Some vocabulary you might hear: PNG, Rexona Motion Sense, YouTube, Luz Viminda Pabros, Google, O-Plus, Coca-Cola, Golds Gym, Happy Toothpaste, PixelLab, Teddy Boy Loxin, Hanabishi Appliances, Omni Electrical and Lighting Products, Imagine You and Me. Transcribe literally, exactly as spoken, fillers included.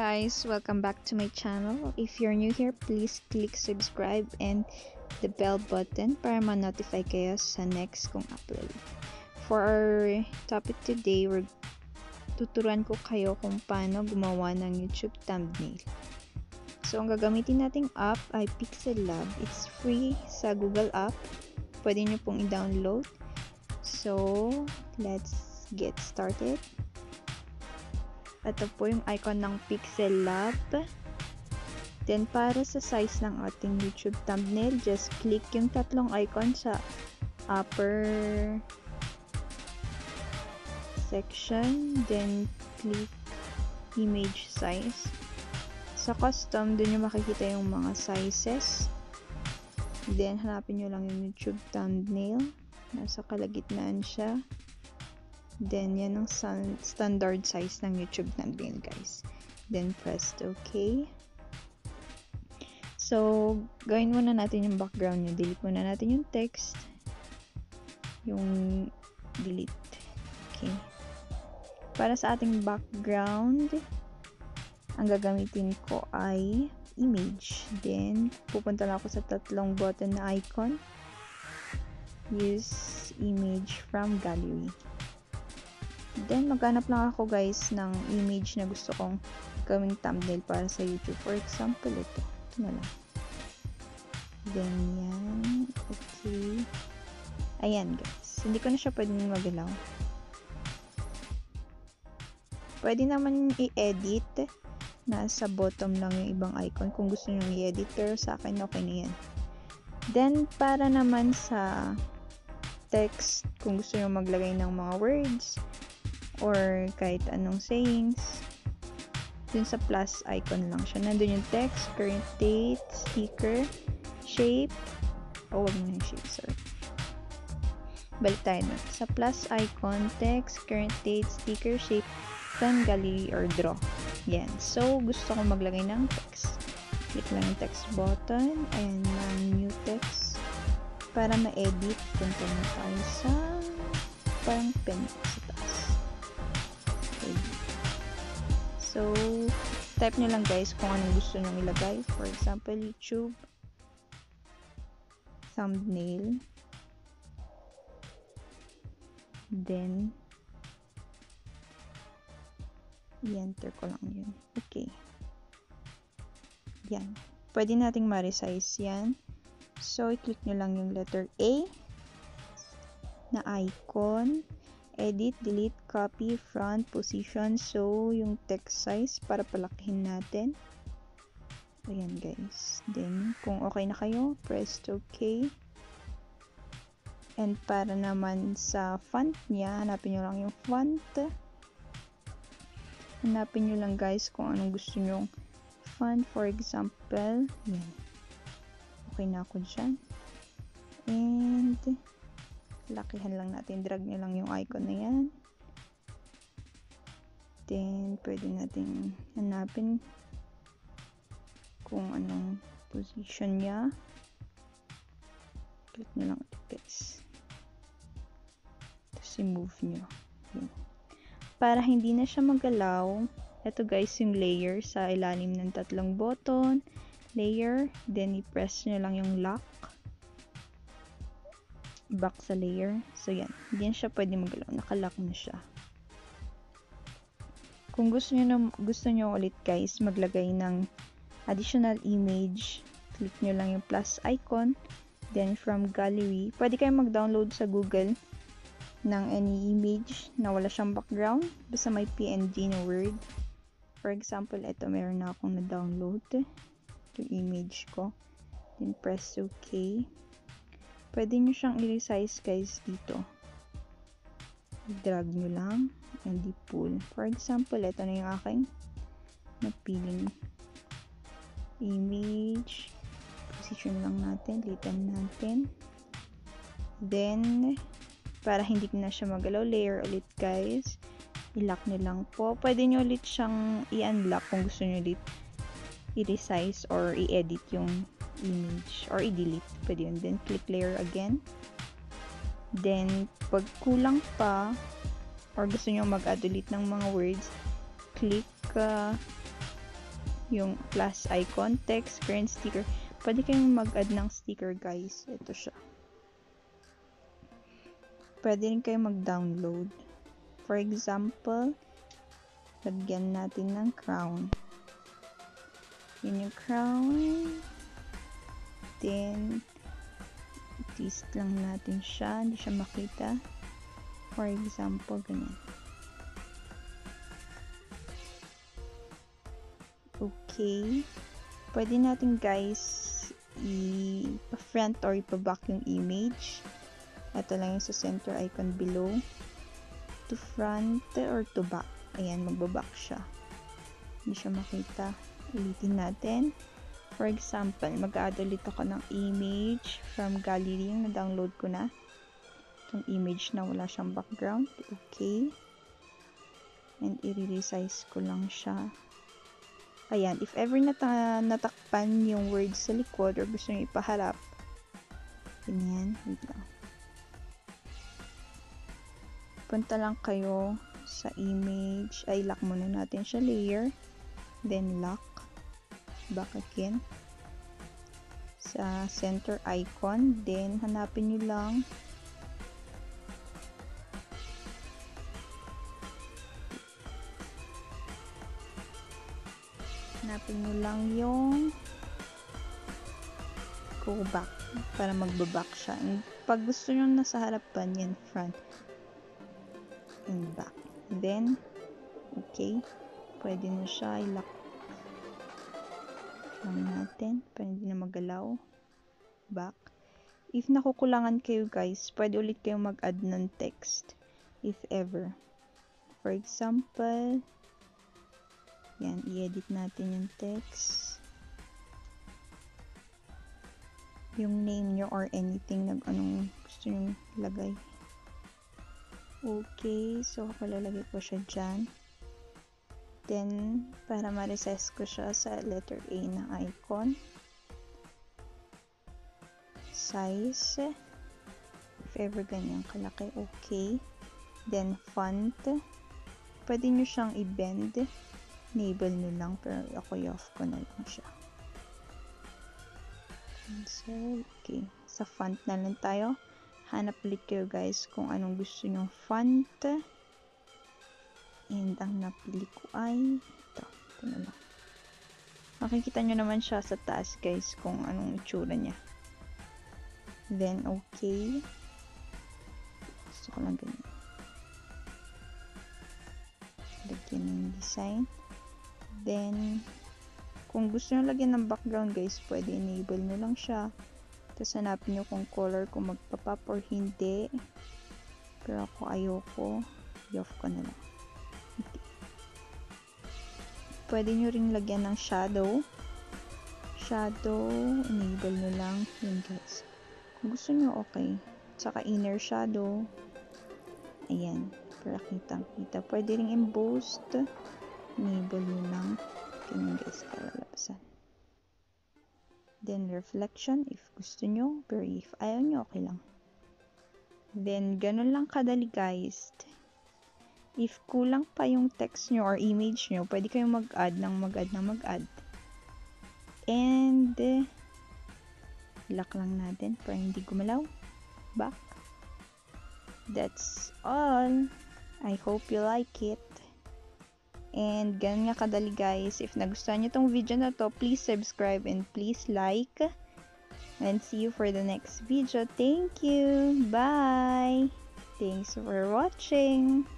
guys, welcome back to my channel. If you're new here, please click subscribe and the bell button para ma-notify kayo sa next kong upload. For our topic today, we're tuturuan ko kayo kung paano gumawa ng YouTube thumbnail. So ang gagamitin nating app ay PixelLab. It's free sa Google app. Pwede nyo pong i-download. So, let's get started. Ito po yung icon ng PixelLab. Then, para sa size ng ating YouTube thumbnail, just click yung tatlong icon sa upper section. Then, click image size. Sa custom, dun yung makikita yung mga sizes. Then, hanapin nyo lang yung YouTube thumbnail. Nasa kalagitnaan siya. Then, yan ang standard size ng YouTube thumbnail, guys. Then, press OK. So, gawin muna natin yung background nyo. Delete muna natin yung text. Yung delete. Okay. Para sa ating background, ang gagamitin ko ay image. Then, pupunta lang ako sa tatlong button na icon. Use image from gallery. Then, maghanap lang ako guys ng image na gusto kong gawing thumbnail para sa YouTube. For example, ito. Ito na lang. Then, yan. Okay. Ayan guys. Hindi ko na siya pwede magalaw. Pwede naman i-edit. Nasa bottom lang yung ibang icon kung gusto nyo i-edit. Pero sa akin, okay na yan. Then, para naman sa text, kung gusto nyo maglagay ng mga words, or kahit anong sayings, dun sa plus icon lang siya. Nandun yung text, current date, sticker, shape, oh wag mo yung shape, sorry. Balik tayo na. Sa plus icon, text, current date, sticker, shape, from gallery, or draw. Yan. So, gusto ko maglagay ng text. Click lang yung text button, and um, new text, para ma-edit. Punta na tayo sa parang pen sa taas. So, type nyo lang guys kung anong gusto nyo ilagay. For example, YouTube thumbnail. Then, i-enter ko lang yun. Okay. Yan. Pwede nating ma-resize yan. So, i-click nyo lang yung letter A na icon. Edit, delete, copy, front, position. So, yung text size para palakihin natin. Ayan guys. Then, kung okay na kayo, press OK. And para naman sa font niya, hanapin nyo lang yung font. Hanapin nyo lang guys kung anong gusto nyo font. For example, yan. Okay na ako dyan. And lakihan lang natin. Drag nyo lang yung icon na yan. Then, pwede natin hanapin kung anong position niya. Click nyo lang ito guys. Tapos i-move nyo. Yan. Para hindi na siya magalaw, ito guys yung layer sa ilalim ng tatlong button. Layer. Then, i-press nyo lang yung lock. Back sa layer. So, yan. Hindi siya pwede magalaw. Nakalock na siya. Kung gusto nyo, na, gusto nyo ulit guys, maglagay ng additional image. Click nyo lang yung plus icon. Then, from gallery. Pwede kayo mag-download sa Google ng any image na wala siyang background. Basta may P N G na word. For example, ito. Meron na akong na-download. Ito yung image ko. Then, press OK. Pwede nyo siyang i-resize guys dito. I-drag nyo lang and i-pull. For example, ito na yung aking napiling image. Position lang natin. Litan natin. Then, para hindi na siya magalaw, layer ulit guys. I-lock nyo lang po. Pwede nyo ulit siyang i-unlock kung gusto nyo ulit i-resize or i-edit yung image or i-delete, pwede yun. Then click layer again. Then pag kulang pa or gusto nyo mag-add ulit ng mga words, click uh, yung plus icon, text, current sticker. Pwede kayong mag-add ng sticker, guys. Ito siya. Pwede rin kayong mag-download. For example, lagyan natin ng crown. Yun yung crown. Then, test lang natin siya. Hindi siya makita. For example, ganyan. Okay. Pwede natin, guys, i-front or i-back yung image. Ito lang yung sa center icon below. To front or to back. Ayan, magbaback siya. Hindi siya makita. Ulitin natin. For example, mag-add ulit ako ng image from gallery yung na-download ko na. Itong image na wala siyang background. Okay. And i-resize ko lang siya. Ayan, if ever nata natakpan yung word sa likod or gusto nyo ipaharap. Ganyan. Wait lang. Punta lang kayo sa image. Ay, lock muna natin siya. Layer. Then lock. Back again sa center icon, then hanapin nyo lang hanapin nyo lang yung go back para magbaback sya. And pag gusto nyo nasa harapan, yan front and back. Then okay, pwede na sya i-lock natin, para hindi na magalaw. Back. If nakukulangan kayo, guys, pwede ulit kayong mag-add ng text if ever. For example, yan, i-edit natin yung text, yung name nyo or anything na anong gusto nyo lagay. Okay, so kalalagay ko siya dyan. Then, para ma-resize ko siya sa letter A ng icon. Size. If ever ganyan kalaki, okay. Then, font. Pwede nyo siyang i-bend. Enable nyo lang, pero ako i-off ko na lang siya. Cancel. Okay. Sa font na lang tayo. Hanap ulit kayo, guys, kung anong gusto nyong font. And ang napili ko ay ito. Ito na lang. Makikita nyo naman siya sa taas, guys, kung anong itsura niya. Then, okay. Gusto ko lang ganyan. Lagyan ng design. Then, kung gusto nyo lagyan ng background, guys, pwede enable nyo lang siya. Tapos hanapin nyo kung color kung magpa-pop or hindi. Pero ako ayoko. I-off ko na lang. Pwede nyo rin lagyan ng shadow. Shadow, enable nyo lang. Yun, guys. Kung gusto nyo, okay. Tsaka inner shadow. Ayan. Para kitang-kita. Pwede rin embossed. Enable nyo lang. Ganyan, guys. Kalalabasan. Then, reflection. If gusto nyo. Pero if ayaw nyo, okay lang. Then, ganun lang kadali, guys. If kulang pa yung text nyo or image nyo, pwede kayong mag-add ng mag-add ng mag-add. And, eh, lock lang natin para hindi gumalaw. Back. That's all. I hope you like it. And, ganun nga kadali, guys. If nagustuhan nyo tong video na to, please subscribe and please like. And see you for the next video. Thank you. Bye. Thanks for watching.